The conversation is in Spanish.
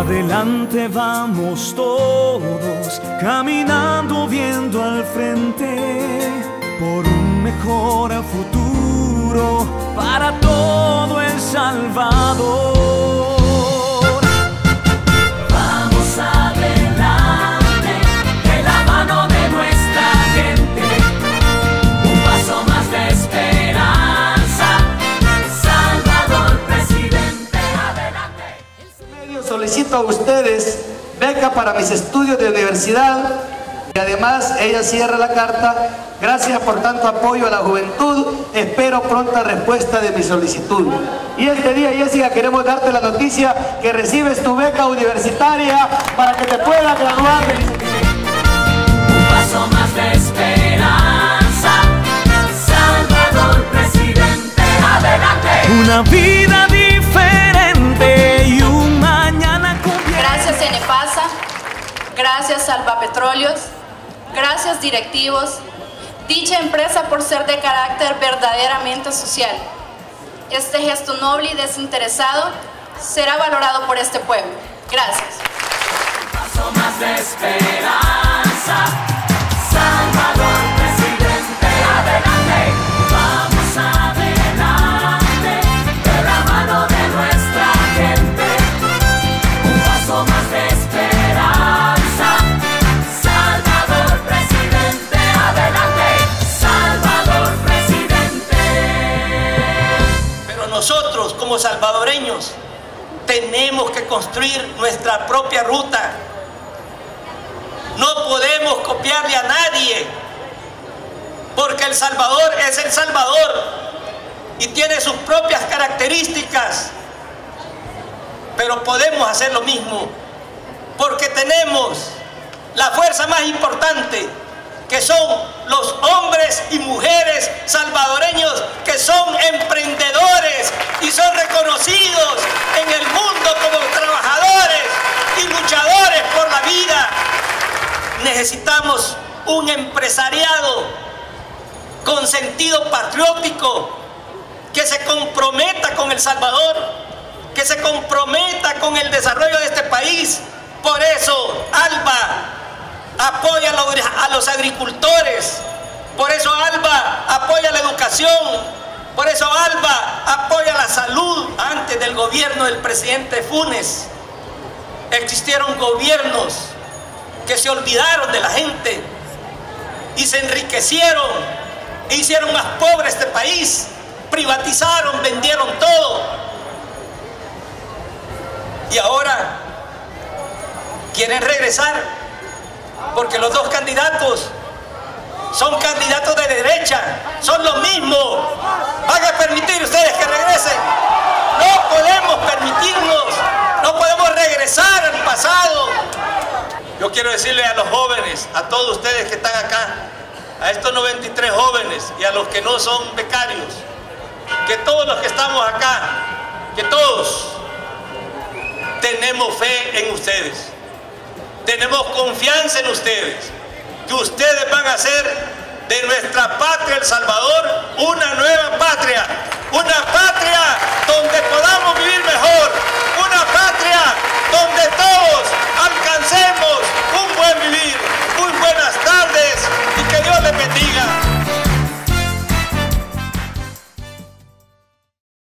Adelante vamos todos, caminando, viendo al frente, por un mejor futuro para todo El Salvador. Vamos adelante, de la mano de nuestra gente, un paso más de esperanza. Salvador Presidente, adelante. En medio solicito a ustedes beca para mis estudios de universidad. Y además ella cierra la carta: gracias por tanto apoyo a la juventud, espero pronta respuesta de mi solicitud. Y este día, Jessica, queremos darte la noticia que recibes tu beca universitaria para que te puedas graduar. Un paso más de esperanza, Salvador Presidente, adelante. Una vida diferente y un mañana cubierto. Gracias Enepasa, gracias Alba Petróleos, gracias directivos, dicha empresa por ser de carácter verdaderamente social. Este gesto noble y desinteresado será valorado por este pueblo. Gracias. Paso más de esperanza, Salvador Presidente, adelante. Vamos adelante, de la mano de nuestra gente. Un paso más de esperanza. Nosotros, como salvadoreños, tenemos que construir nuestra propia ruta. No podemos copiarle a nadie, porque El Salvador es El Salvador y tiene sus propias características. Pero podemos hacer lo mismo, porque tenemos la fuerza más importante, que son los hombres y mujeres salvadoreños, que son emprendedores y son reconocidos en el mundo como trabajadores y luchadores por la vida. Necesitamos un empresariado con sentido patriótico, que se comprometa con El Salvador, que se comprometa con el desarrollo de este país. Por eso, ALBA apoya a los agricultores, por eso ALBA apoya la educación, por eso ALBA apoya la salud. Antes del gobierno del presidente Funes, existieron gobiernos que se olvidaron de la gente y se enriquecieron e hicieron más pobre este país, privatizaron, vendieron todo. Y ahora quieren regresar, porque los dos candidatos son candidatos de derecha, son los mismos. ¿Van a permitir ustedes que regresen? No podemos permitirnos, no podemos regresar al pasado. Yo quiero decirle a los jóvenes, a todos ustedes que están acá, a estos 93 jóvenes y a los que no son becarios, que todos los que estamos acá, que todos tenemos fe en ustedes. Tenemos confianza en ustedes, que ustedes van a hacer de nuestra patria El Salvador.